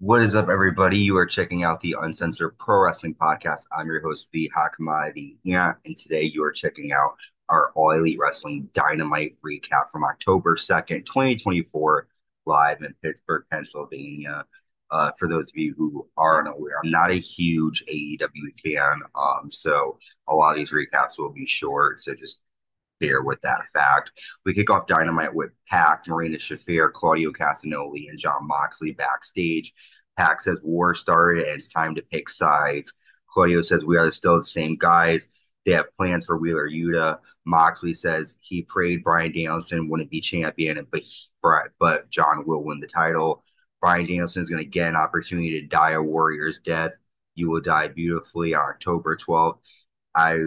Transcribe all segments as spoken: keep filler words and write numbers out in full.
What is up, everybody? You are checking out the Uncensored Pro Wrestling Podcast. I'm your host, the Hot Commodity. Yeah, and today you are checking out our All Elite Wrestling Dynamite recap from October second, twenty twenty-four, live in Pittsburgh, Pennsylvania. Uh, for those of you who aren't aware, I'm not a huge A E W fan, um, so a lot of these recaps will be short, so just bear with that fact. We kick off Dynamite with Pac, Marina Shafir, Claudio Castagnoli, and John Moxley backstage. Pac says war started and it's time to pick sides. Claudio says we are still the same guys. They have plans for Wheeler Yuta. Moxley says he prayed Bryan Danielson wouldn't be champion, but, he, but John will win the title. Bryan Danielson is going to get an opportunity to die a warrior's death. You will die beautifully on October twelfth. I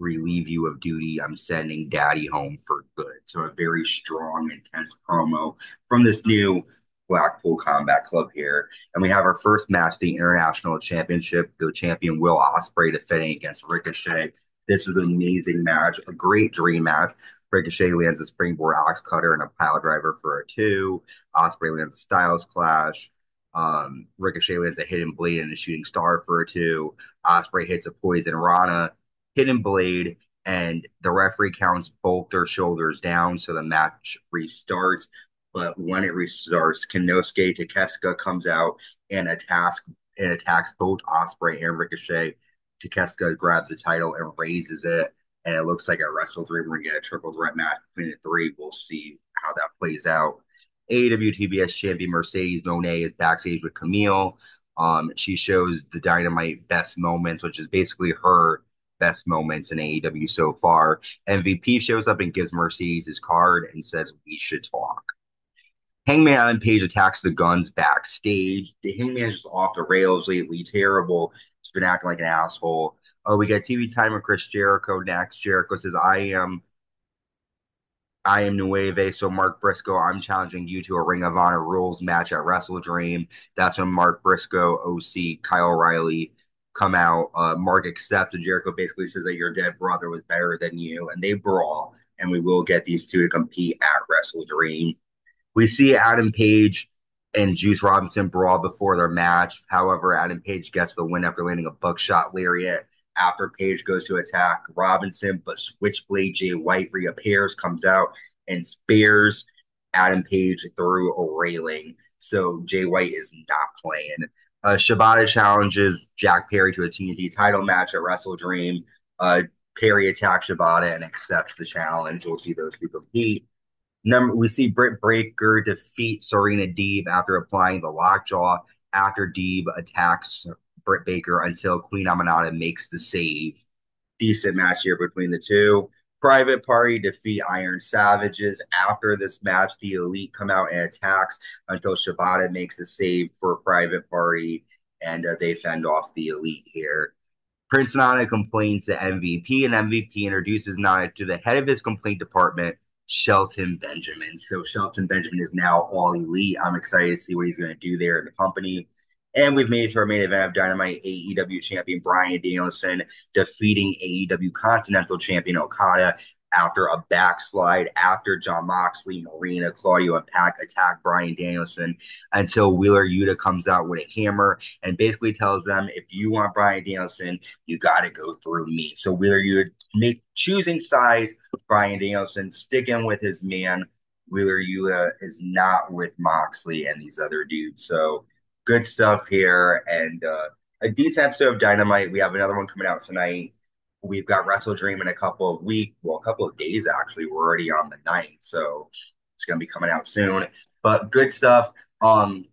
relieve you of duty. I'm sending daddy home for good. So a very strong, intense promo from this new Blackpool Combat Club here. And we have our first match, the International Championship, the champion Will Ospreay defending against Ricochet. This is an amazing match, a great dream match. Ricochet lands a springboard ox cutter and a pile driver for a two. Ospreay lands a Styles Clash. Um, Ricochet lands a hidden blade and a shooting star for a two. Ospreay hits a poison Rana, hidden blade, and the referee counts both their shoulders down, so the match restarts. But when it restarts, Kensuke Takeshita comes out and attacks, and attacks both Ospreay and Ricochet. Takeshita grabs the title and raises it, and it looks like at WrestleDream, we're going to get a triple threat match between the three. We'll see how that plays out. A E W T B S champion Mercedes Mone is backstage with Camille. Um, she shows the Dynamite best moments, which is basically her best moments in A E W so far. M V P shows up and gives Mercedes his card and says, we should talk. Hangman Allen Page attacks the Guns backstage. The Hangman's just off the rails lately. Terrible. He's been acting like an asshole. Oh, we got T V time with Chris Jericho next. Jericho says, I am I am Nueve, so Mark Briscoe, I'm challenging you to a Ring of Honor rules match at WrestleDream. That's when Mark Briscoe, O C, Kyle O'Reilly come out. Uh, Mark accepts, and Jericho basically says that your dead brother was better than you, and they brawl, and we will get these two to compete at WrestleDream. We see Adam Page and Juice Robinson brawl before their match. However, Adam Page gets the win after landing a buckshot lariat. After Page goes to attack Robinson, but Switchblade Jay White reappears, comes out, and spears Adam Page through a railing. So Jay White is not playing. Uh, Shibata challenges Jack Perry to a T N T title match at WrestleDream. Uh, Perry attacks Shibata and accepts the challenge. We'll see those two compete. Number, we see Britt Baker defeat Serena Deeb after applying the Lockjaw. After Deeb attacks Britt Baker until Queen Aminata makes the save. Decent match here between the two. Private Party defeat Iron Savages. After this match, the Elite come out and attacks until Shibata makes a save for Private Party, and uh, they fend off the Elite here. Prince Nana complains to M V P, and M V P introduces Nana to the head of his complaint department, Shelton Benjamin. So Shelton Benjamin is now All Elite. I'm excited to see what he's going to do there in the company. And we've made it to our main event of Dynamite. A E W champion Bryan Danielson defeating A E W Continental champion Okada after a backslide. After John Moxley, Marina, Claudio, and Pac attack Bryan Danielson until Wheeler Yuta comes out with a hammer and basically tells them, if you want Bryan Danielson, you got to go through me. So Wheeler Yuta make, choosing sides, Bryan Danielson sticking with his man. Wheeler Yuta is not with Moxley and these other dudes. So good stuff here, and uh, a decent episode of Dynamite. We have another one coming out tonight. We've got WrestleDream in a couple of weeks, well, a couple of days, actually. We're already on the ninth, so it's going to be coming out soon. But good stuff. Um,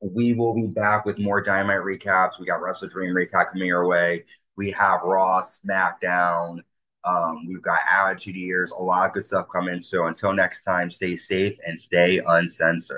we will be back with more Dynamite recaps. We got WrestleDream recap coming your way. We have Raw, SmackDown. Um, we've got Attitude Years, a lot of good stuff coming. So until next time, stay safe and stay uncensored.